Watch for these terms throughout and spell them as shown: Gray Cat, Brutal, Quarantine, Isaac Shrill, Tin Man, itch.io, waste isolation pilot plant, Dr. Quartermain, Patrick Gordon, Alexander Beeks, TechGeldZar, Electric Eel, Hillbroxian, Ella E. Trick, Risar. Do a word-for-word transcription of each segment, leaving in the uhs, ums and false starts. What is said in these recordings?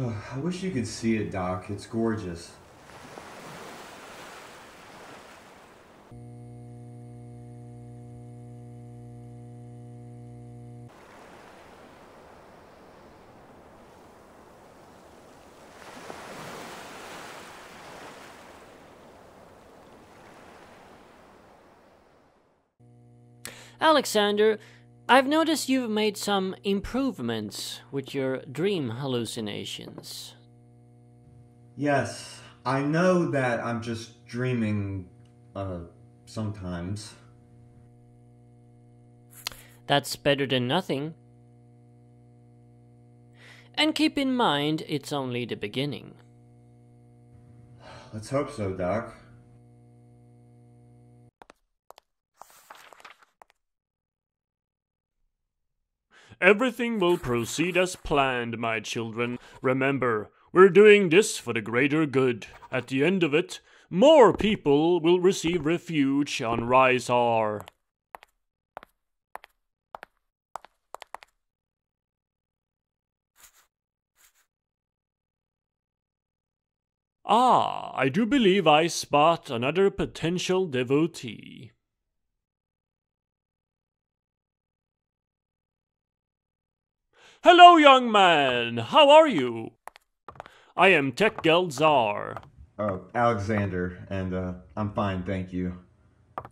Oh, I wish you could see it, Doc. It's gorgeous. Alexander, I've noticed you've made some improvements with your dream hallucinations. Yes, I know that I'm just dreaming, uh, sometimes. That's better than nothing. And keep in mind, it's only the beginning. Let's hope so, Doc. Everything will proceed as planned, my children. Remember, we're doing this for the greater good. At the end of it, more people will receive refuge on Rise R. Ah, I do believe I spot another potential devotee. Hello, young man! How are you? I am TechGeldZar. Oh, Alexander, and uh, I'm fine, thank you.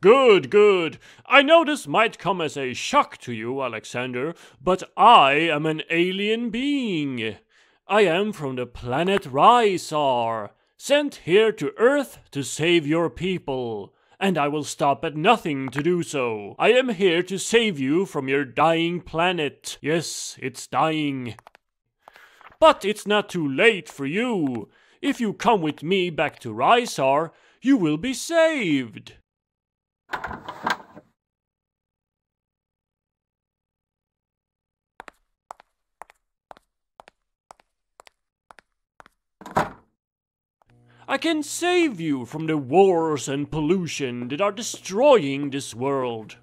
Good, good. I know this might come as a shock to you, Alexander, but I am an alien being. I am from the planet Rise R, sent here to Earth to save your people. And I will stop at nothing to do so. I am here to save you from your dying planet. Yes, it's dying. But it's not too late for you. If you come with me back to Rise R, you will be saved. I can save you from the wars and pollution that are destroying this world.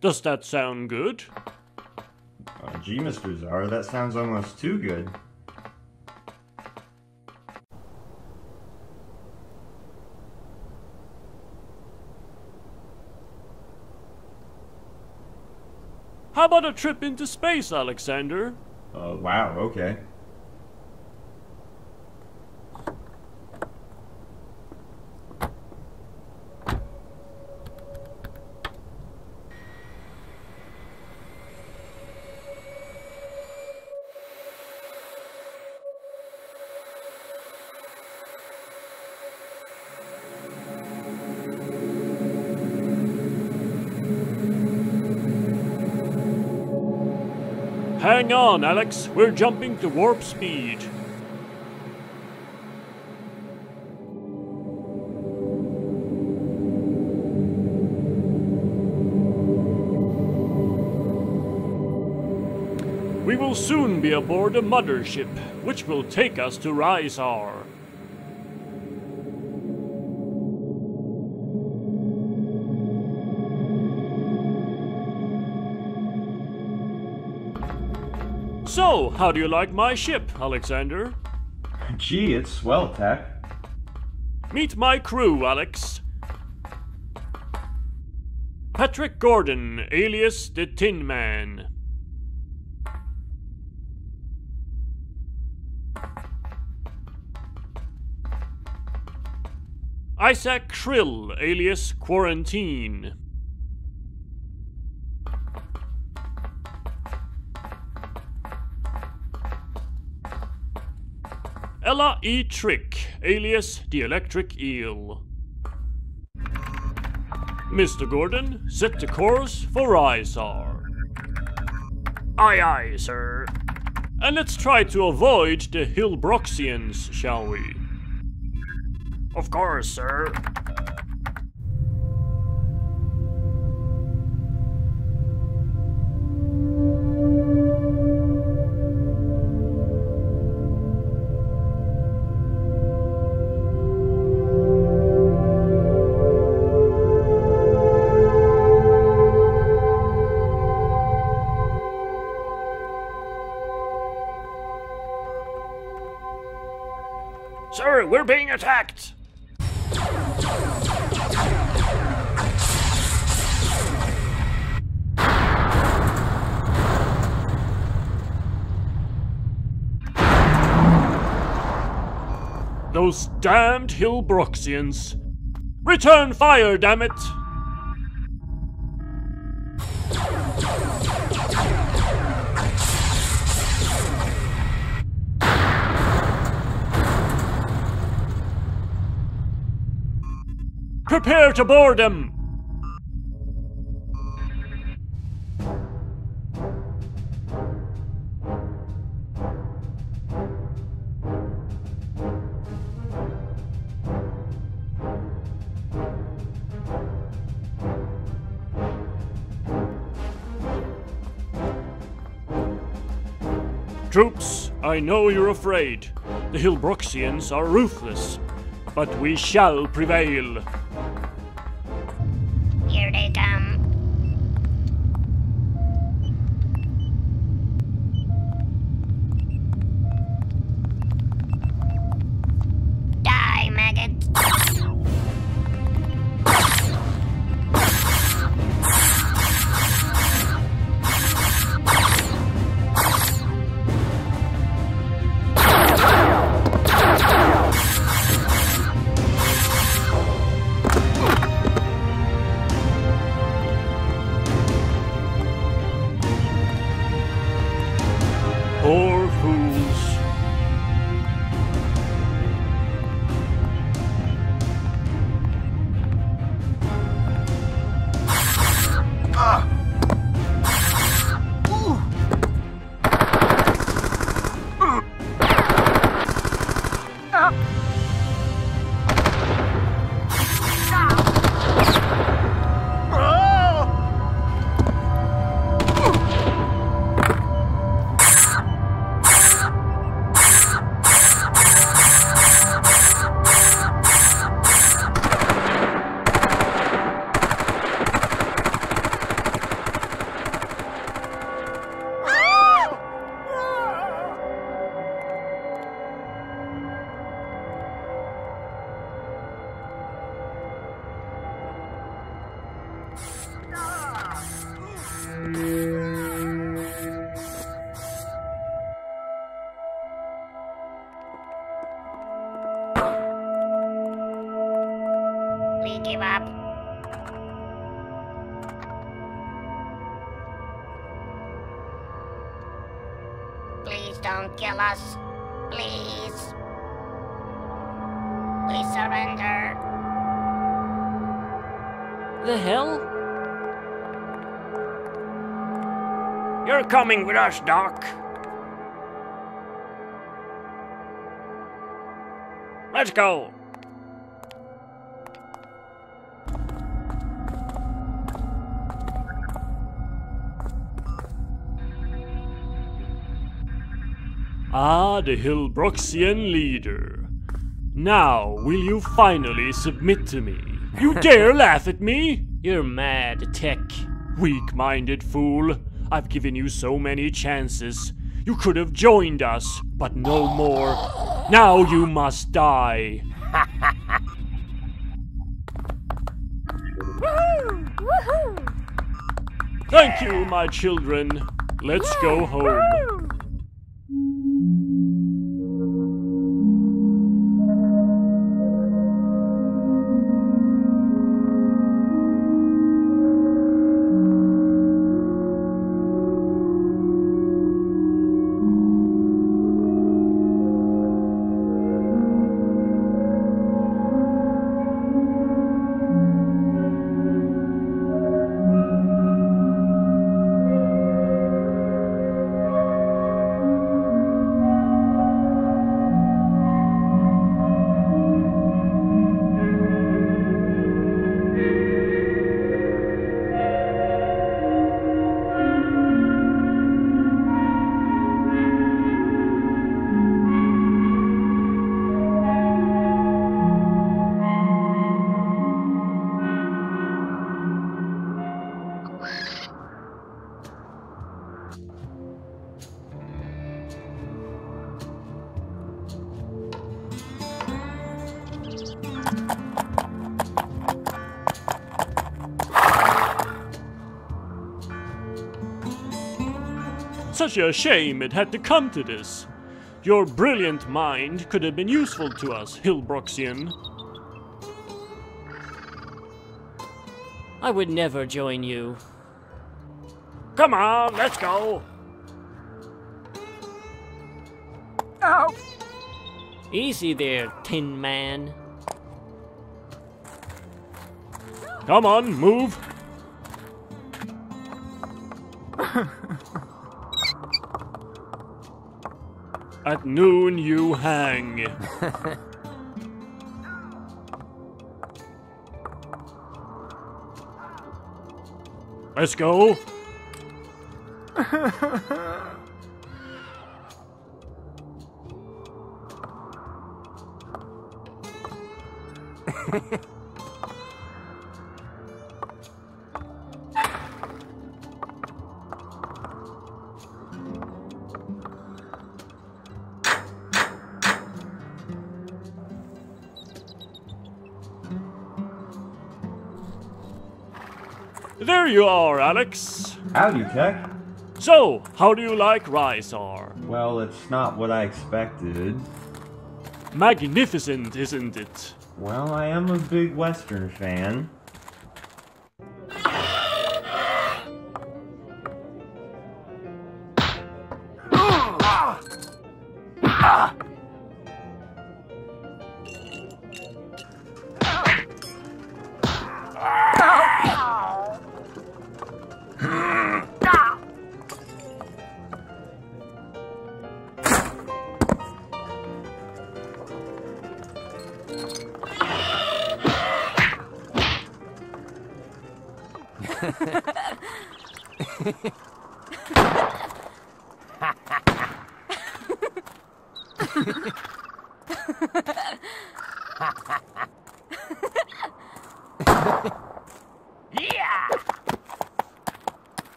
Does that sound good? Uh, gee, Mister Czar, that sounds almost too good. How about a trip into space, Alexander? Uh, wow, okay. Hang on, Alex. We're jumping to warp speed. We will soon be aboard the mothership, which will take us to Rise R. So, how do you like my ship, Alexander? Gee, it's swell, Tech. Meet my crew, Alex. Patrick Gordon, alias the Tin Man. Isaac Shrill, alias Quarantine. Ella E. Trick, alias the Electric Eel. Mister Gordon, set the course for Rise R. Aye aye, sir. And let's try to avoid the Hilbroxians, shall we? Of course, sir. Sir, we're being attacked! Those damned Hillbroxians. Return fire, dammit! Prepare to board them! Troops, I know you're afraid. The Hillbroxians are ruthless, but we shall prevail. Here they come. Die, maggot. Give up. Please don't kill us. Please. We surrender. The hell? You're coming with us, Doc. Let's go. Ah, the Hillbroxian leader. Now, will you finally submit to me? You dare laugh at me? You're mad, Tech. Weak-minded fool. I've given you so many chances. You could have joined us, but no more. Now you must die. Woohoo! Woohoo! Thank you, my children. Let's yeah, go home. Woo-hoo! such a shame it had to come to this. Your brilliant mind could have been useful to us, Hillbroxian. I would never join you. Come on, let's go! Ow! Easy there, Tin Man. Come on, move! At noon you hang. Let's go. There you are, Alex. Howdy, Tech. So, how do you like Rysar? Well, it's not what I expected. Magnificent, isn't it? Well, I am a big Western fan. Yeah!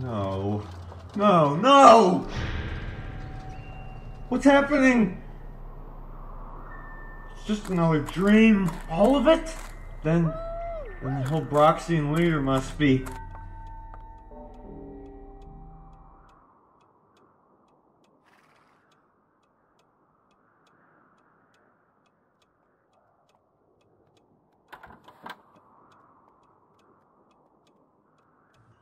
No. No, no! What's happening? It's just another dream. All of it? Then, then the whole Broxian leader must be...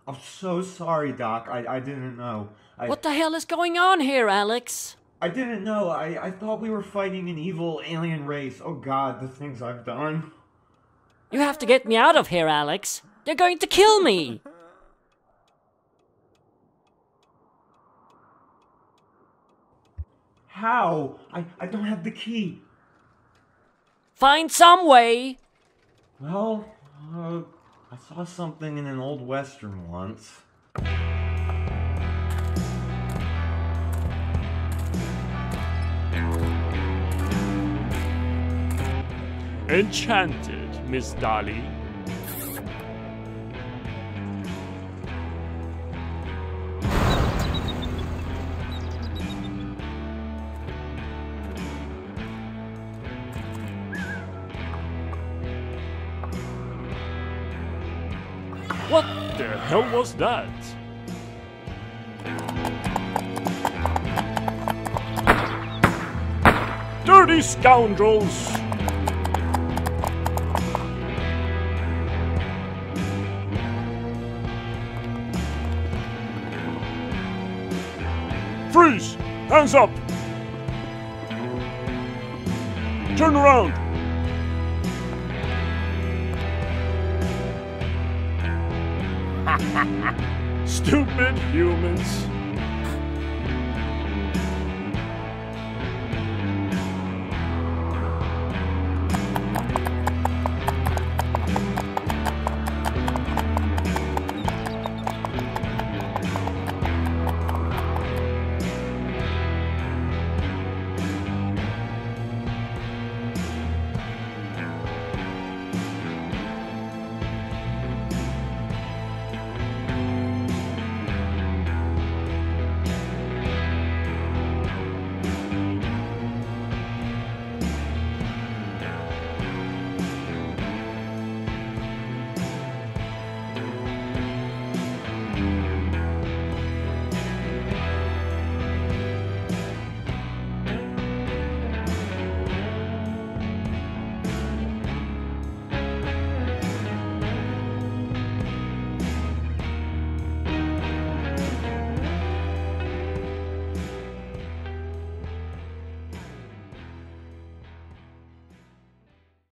I'm so sorry, Doc. I, I didn't know. I, what the hell is going on here, Alex? I didn't know. I, I thought we were fighting an evil alien race. Oh, God, the things I've done. You have to get me out of here, Alex. They're going to kill me. How? I, I don't have the key. Find some way. Well, uh... I saw something in an old Western once. Enchanted, Miss Dolly. What the hell was that? Dirty scoundrels! Freeze! Hands up! Turn around! Stupid humans.